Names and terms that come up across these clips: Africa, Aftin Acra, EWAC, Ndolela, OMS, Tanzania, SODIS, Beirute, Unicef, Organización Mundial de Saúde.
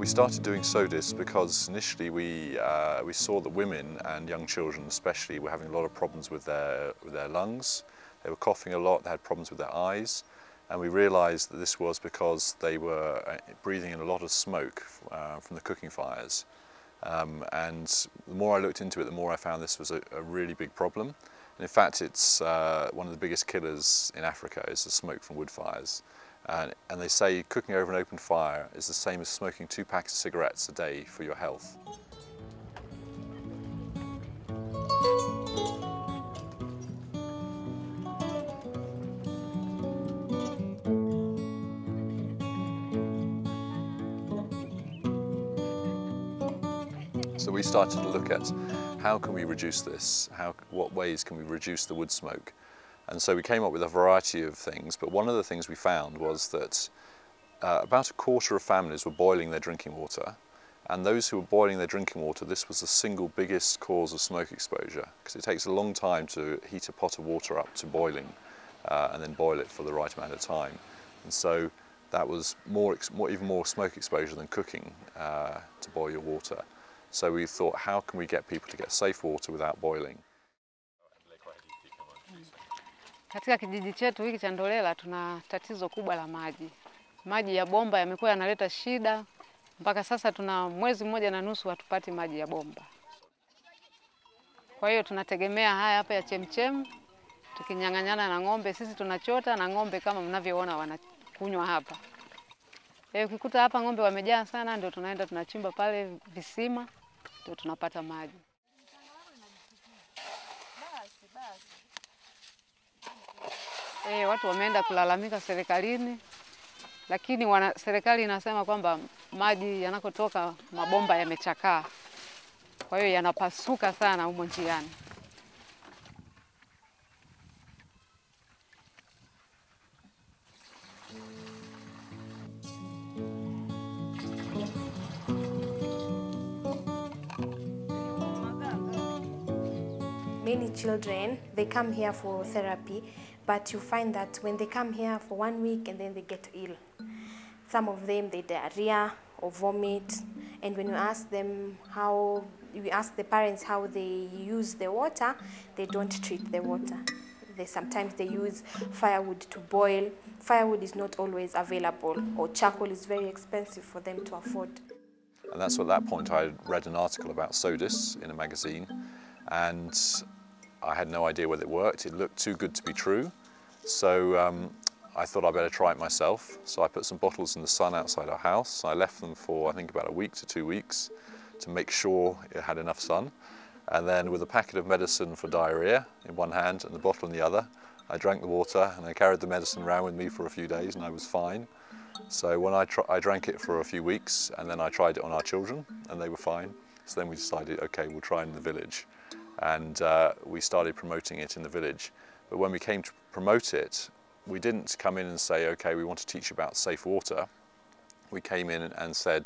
We started doing SODIS because initially we saw that women and young children especially were having a lot of problems with their lungs. They were coughing a lot, they had problems with their eyes, and we realised that this was because they were breathing in a lot of smoke from the cooking fires. And the more I looked into it, the more I found this was a really big problem. And in fact, it's one of the biggest killers in Africa is the smoke from wood fires. And they say cooking over an open fire is the same as smoking 2 packs of cigarettes a day for your health. So we started to look at how can we reduce this, what ways can we reduce the wood smoke. And so we came up with a variety of things, but one of the things we found was that about 1/4 of families were boiling their drinking water, and those who were boiling their drinking water, this was the single biggest cause of smoke exposure, because it takes a long time to heat a pot of water up to boiling and then boil it for the right amount of time. And so that was even more smoke exposure than cooking to boil your water. So we thought, how can we get people to get safe water without boiling? Katika kijiji chetu hiki cha Ndolela tuna tatizo kubwa la maji. Maji ya bomba yamekuwa yanaleta shida. Mpaka sasa tuna mwezi mmoja na nusu hatupati maji ya bomba. Kwa hiyo tunategemea haya hapa ya chemchem. Tukinyang'anyana na ng'ombe, sisi tunachota na ng'ombe kama mnavyoona wanakunywa hapa. Leo ukikuta hapa ng'ombe wamejaa sana, ndio tunaenda tunachimba pale visima, ndio tunapata maji. Watu wameenda kulalamika serikalini, lakini serikali inasema kwamba maji yanakotoka mabomba yamechakaa. Kwa hiyo yanapasuka sana huko njiani. Many children, they come here for therapy, but you find that when they come here for 1 week and then they get ill. Some of them, they diarrhea or vomit. And when you ask them how, you ask the parents how they use the water, they don't treat the water. Sometimes they use firewood to boil. Firewood is not always available, or charcoal is very expensive for them to afford. And that's at that point I read an article about SODIS in a magazine, and I had no idea whether it worked. It looked too good to be true. So I thought I'd better try it myself. So I put some bottles in the sun outside our house. I left them for I think about a week to 2 weeks to make sure it had enough sun. And then with a packet of medicine for diarrhea in one hand and the bottle in the other, I drank the water and I carried the medicine around with me for a few days and I was fine. So when I drank it for a few weeks and then I tried it on our children and they were fine. So then we decided, okay, we'll try it in the village. And we started promoting it in the village. But when we came to promote it, we didn't come in and say, okay, we want to teach you about safe water. We came in and said,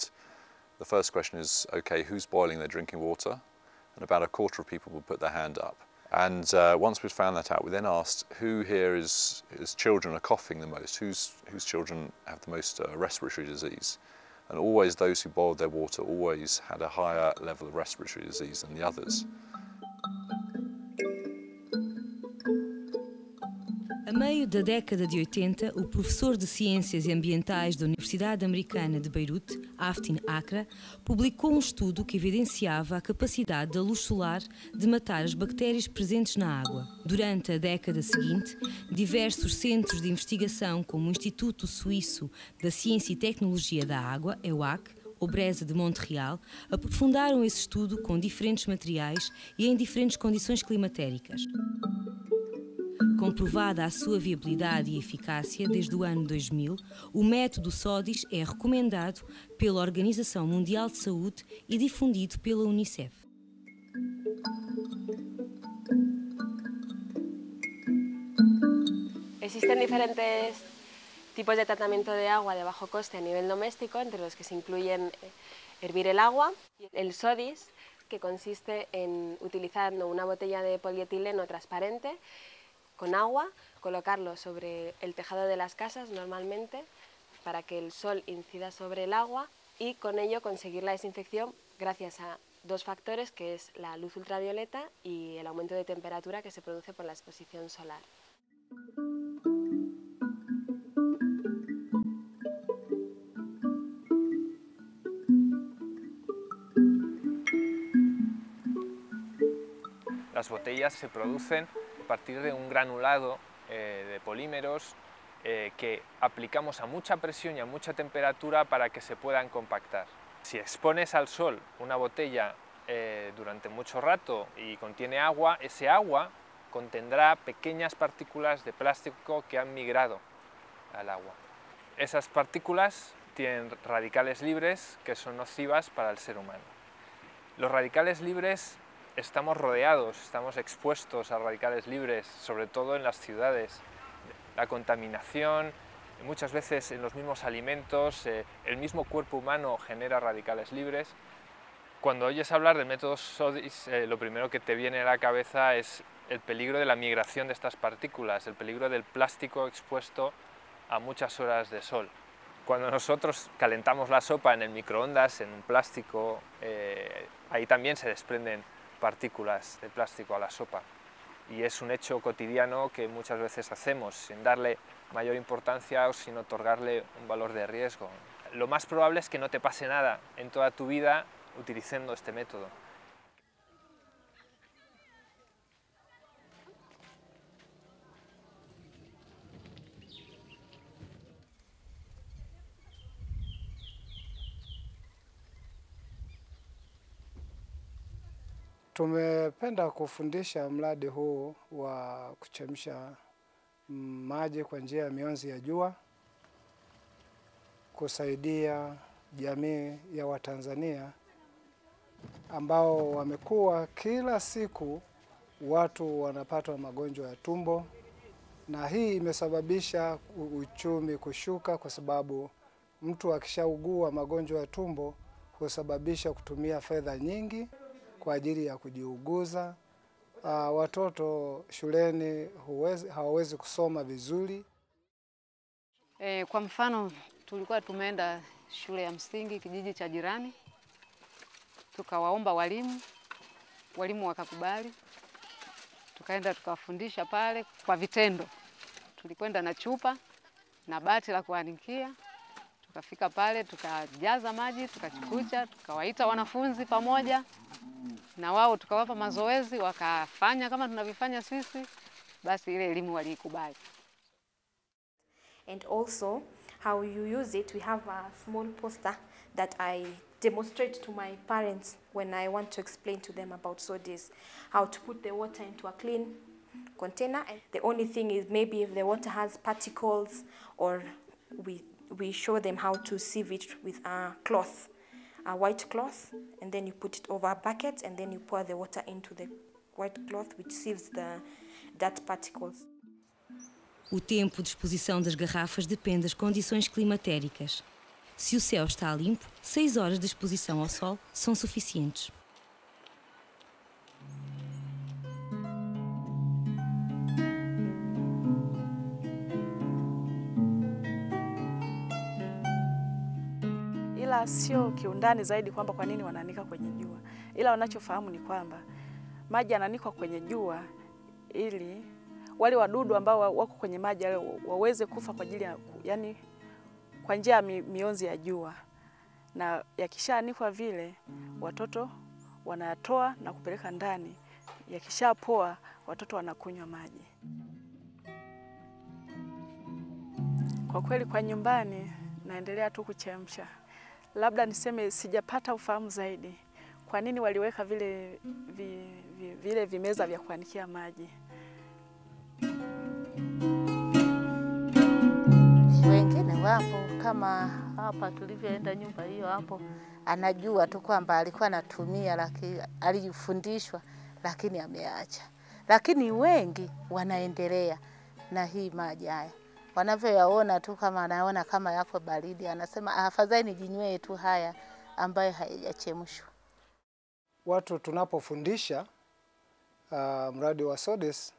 the first question is, okay, who's boiling their drinking water? And about 1/4 of people would put their hand up. And once we'd found that out, we then asked who here is children are coughing the most, whose children have the most respiratory disease. And always those who boiled their water always had a higher level of respiratory disease than the others. A meio da década de 80, o professor de Ciências Ambientais da Universidade Americana de Beirute, Aftin Acra, publicou um estudo que evidenciava a capacidade da luz solar de matar as bactérias presentes na água. Durante a década seguinte, diversos centros de investigação, como o Instituto Suíço da Ciência e Tecnologia da Água, EWAC, Obreza de Montreal, aprofundaram esse estudo com diferentes materiais e em diferentes condições climatéricas. Comprovada a sua viabilidade e eficácia desde o ano 2000, o método SODIS é recomendado pela Organização Mundial de Saúde e difundido pela Unicef. Existen diferentes tipos de tratamiento de agua de bajo coste a nivel doméstico, entre los que se incluyen hervir el agua, el SODIS, que consiste en utilizar una botella de polietileno transparente con agua, colocarlo sobre el tejado de las casas normalmente para que el sol incida sobre el agua y con ello conseguir la desinfección gracias a dos factores, que es la luz ultravioleta y el aumento de temperatura que se produce por la exposición solar. Las botellas se producen a partir de un granulado de polímeros que aplicamos a mucha presión y a mucha temperatura para que se puedan compactar. Si expones al sol una botella durante mucho rato y contiene agua, ese agua contendrá pequeñas partículas de plástico que han migrado al agua. Esas partículas tienen radicales libres que son nocivas para el ser humano. Los radicales libres estamos rodeados, estamos expuestos a radicales libres, sobre todo en las ciudades. La contaminación, muchas veces en los mismos alimentos, el mismo cuerpo humano genera radicales libres. Cuando oyes hablar del método SODIS, lo primero que te viene a la cabeza es el peligro de la migración de estas partículas, el peligro del plástico expuesto a muchas horas de sol. Cuando nosotros calentamos la sopa en el microondas, en un plástico, ahí también se desprenden partículas de plástico a la sopa, y es un hecho cotidiano que muchas veces hacemos sin darle mayor importancia o sin otorgarle un valor de riesgo. Lo más probable es que no te pase nada en toda tu vida utilizando este método. Tumependa kufundisha mradi huu wa kuchemsha maji kwa njia ya mionzi ya jua kusaidia jamii ya Watanzania ambao wamekuwa kila siku watu wanapatwa magonjwa ya tumbo, na hii imesababisha uchumi kushuka kwa sababu mtu akishaugua magonjwa ya tumbo husababisha kutumia fedha nyingi kwa ajili ya kujiuguza. Watoto shuleni hawawezi kusoma vizuri. Kwa mfano tulikuwa tumeenda shule ya msingi kijiji cha jirani, tukawaomba walimu wakakubali, tukaenda tukafundisha pale kwa vitendo. Tulikwenda na chupa na bati la kuanikia, tukafika pale tukajaza maji, tukachukucha, tukawaita wanafunzi pamoja na wao, tukawapa mazoezi wakafanya kama tunavifanya sisi, basi ile elimu waliikubali. And also how you use it, we have a small poster that I demonstrate to my parents when I want to explain to them about SODIS, how to put the water into a clean container. And the only thing is maybe if the water has particles, or we show them how to sieve it with a cloth, a white cloth, and then you put it over a bucket and then you pour the water into the white cloth, which sieves the dirt particles. O tempo de exposição das garrafas depende das condições climatéricas. Se o céu está limpo, 6 horas de exposição ao sol são suficientes. Ila sio kiundani zaidi kwamba kwa nini wanaanika kwenye jua. Ila wanachofahamu ni kwamba maji yananikwa kwenye jua ili wale wadudu ambao wako kwenye maji waweze kufa kwa ajili ya, yani kwa njia mionzi ya jua. Na yakishaanikwa vile, watoto wanatoa na kupeleka ndani. Yakishapoa, watoto wanakunywa maji. Kwa kweli kwa nyumbani naendelea tu kuchemsha. Labda niseme sijapata ufahamu zaidi kwa nini waliweka vile vimeza vya kuanikia maji. Wengine wapo kama hapa tulivyoenda nyumba hiyo hapo, anajua tu kwamba alikuwa anatumia, lakini alifundishwa lakini ameacha. Lakini wengi wanaendelea na hii maji haya. Wanavyoyaona tu kama anaona kama yako baridi, anasema afadhali nijinywe tu haya ambayo hayajachemshwa. Watu tunapofundisha mradi wa SODIS,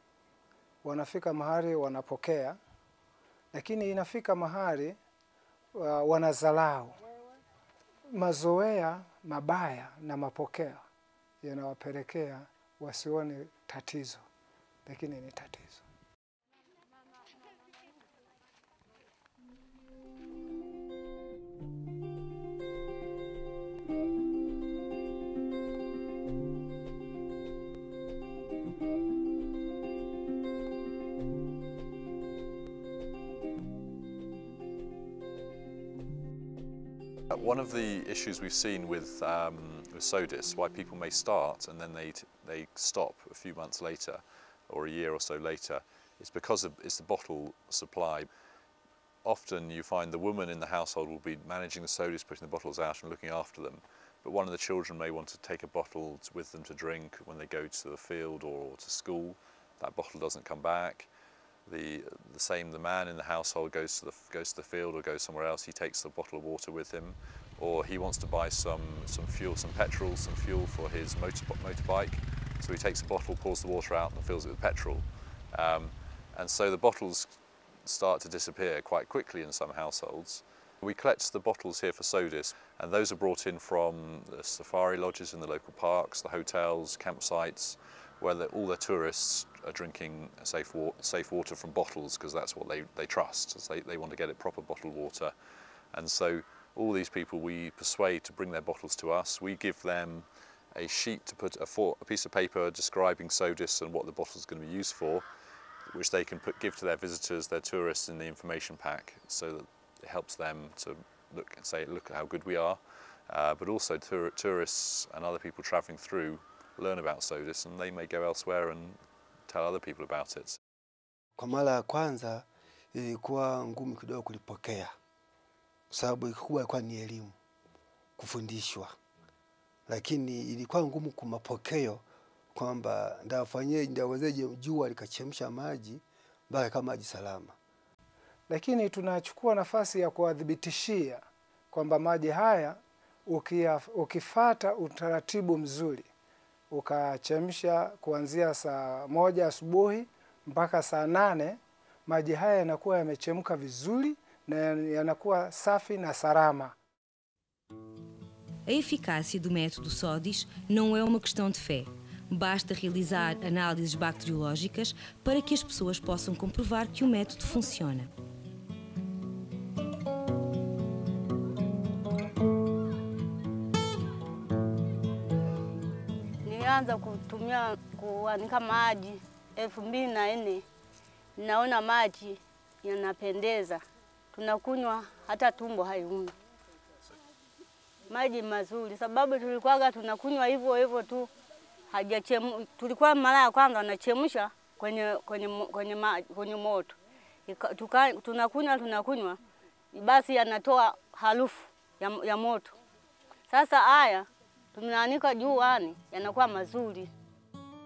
wanafika mahali wanapokea, lakini inafika mahali wanazalau. mazoea mabaya na mapokeo yanawapelekea wasione tatizo, lakini ni tatizo. One of the issues we've seen with SODIS, why people may start and then they stop a few months later or a year or so later, is because it's the bottle supply. Often you find the woman in the household will be managing the SODIS, putting the bottles out and looking after them, but one of the children may want to take a bottle with them to drink when they go to the field or to school. That bottle doesn't come back. The man in the household goes to the field or goes somewhere else. He takes the bottle of water with him, or he wants to buy some fuel for his motorbike. So he takes a bottle, pours the water out, and fills it with petrol. And so the bottles start to disappear quite quickly in some households. We collect the bottles here for SODIS, and those are brought in from the safari lodges in the local parks, the hotels, campsites, where all the tourists are drinking safe water from bottles, because that's what they trust. So they want to get it proper bottled water. And so all these people we persuade to bring their bottles to us. We give them a sheet to put a piece of paper describing SODIS and what the bottle is going to be used for, which they can give to their visitors, their tourists, in the information pack, so that it helps them to look and say, look at how good we are. But also tourists and other people travelling through learn about SODIS, and they may go elsewhere and tell other people about it. Kwa mara ya kwanza ilikuwa ngumu kidogo kulipokea, sababu ilikuwa ni elimu kufundishwa, lakini ilikuwa ngumu kumapokeo kwamba ndafanyie ndawezeje jua likachemsha maji mpaka kama maji salama. Lakini tunachukua nafasi ya kuwadhibitishia kwamba maji haya ukifuata utaratibu mzuri, ukachemsha kuanzia saa 1 asubuhi mpaka saa 8, maji haya yanakuwa yamechemka vizuri na yanakuwa safi na salama. A eficácia do método SODIS não é uma questão de fé. Basta realizar análises bacteriológicas para que as pessoas possam comprovar que o método funciona. Nilianza kutumia kuanika maji 2004. Naona maji yanapendeza. Tunakunywa hata tumbo haiumi. Maji mazuri, sababu tulikuwa tunakunywa hivyo hivyo tu. Hajachemka. Tulikuwa mara ya kwanza anachemsha kwenye moto. Tunakunywa basi yanatoa harufu ya moto. Sasa haya tumeanika juani yanakuwa mazuri.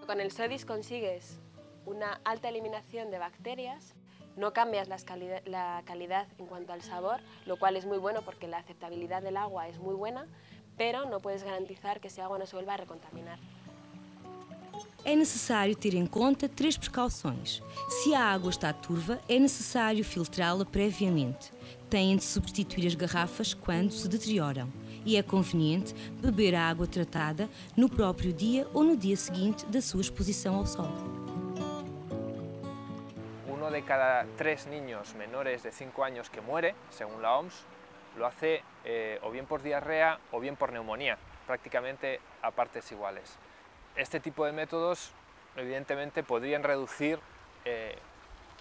Con el SODIS consigues una alta eliminación de bacterias, no cambias la calidad en cuanto al sabor, lo cual es muy bueno porque la aceptabilidad del agua es muy buena, pero no puedes garantizar que ese agua no se vuelva a recontaminar. É necessário ter em conta 3 precauções. Se a água está turva, é necessário filtrá-la previamente. Têm de substituir as garrafas quando se deterioram. E é conveniente beber a água tratada no próprio dia ou no dia seguinte da sua exposição ao sol. Um de cada 3 niños menores de 5 anos que muere, segundo a OMS, lo hace ou bem por diarrea ou bem por neumonía, praticamente a partes iguales. Este tipo de métodos, evidentemente, podrían reducir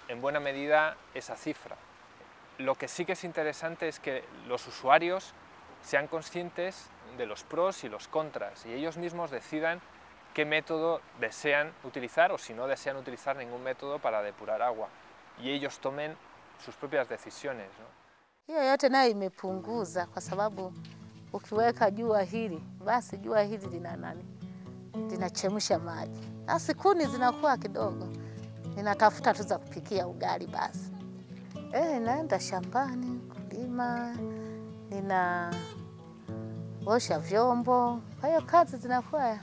en buena medida esa cifra. Lo que sí que es interesante es que los usuarios sean conscientes de los pros y los contras, y ellos mismos decidan qué método desean utilizar o si no desean utilizar ningún método para depurar agua, y ellos tomen sus propias decisiones, ¿no? Hiyo yote nayo imepunguza kwa sababu ukiweka jua hili, basi jua hili lina nani? Linachemsha maji. Basi kuni zinakuwa kidogo. Ninatafuta tu za kupikia ugali basi. Naenda shambani kulima. Ninaosha vyombo. Kwa hiyo kazi zinakuwa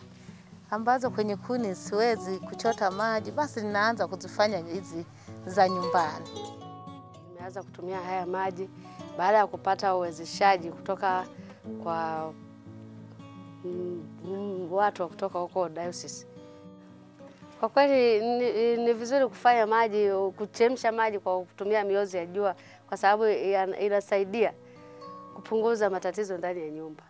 ambazo kwenye kuni siwezi kuchota maji, basi ninaanza kuzifanya hizi za nyumbani. Nimeanza kutumia haya maji baada ya kupata uwezeshaji kutoka kwa watu wa kutoka huko diocese. Kwa kweli ni vizuri kufanya maji, kuchemsha maji kwa kutumia miozi ya jua kwa sababu inasaidia kupunguza matatizo ndani ya nyumba.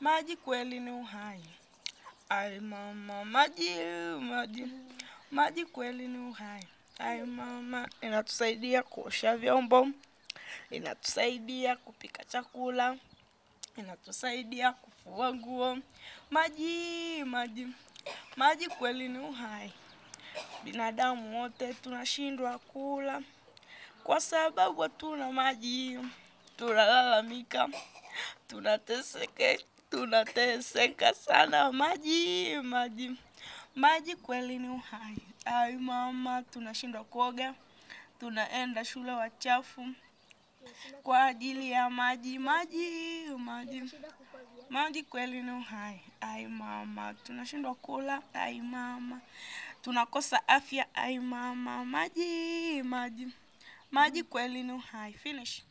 Maji kweli ni uhai. Ai mama, maji kweli ni uhai. Ai mama, inatusaidia kuosha vyombo, inatusaidia kupika chakula, inatusaidia kufua nguo. Maji kweli ni uhai. Binadamu wote tunashindwa kula kwa sababu hatuna maji. Tunalalamika, tunateseka sana. Maji kweli ni uhai. Ai mama, tunashindwa kuoga, tunaenda shule wachafu kwa ajili ya maji. Maji kweli ni uhai. Ai mama, tunashindwa kula. Ai mama, tunakosa afya. Ai mama, maji kweli ni uhai. Finish.